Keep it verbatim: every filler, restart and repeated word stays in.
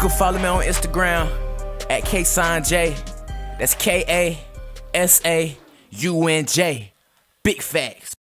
can follow me on Instagram at KaSaunJ. That's K A S A U N J. Big facts.